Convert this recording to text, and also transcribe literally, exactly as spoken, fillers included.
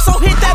so hit that.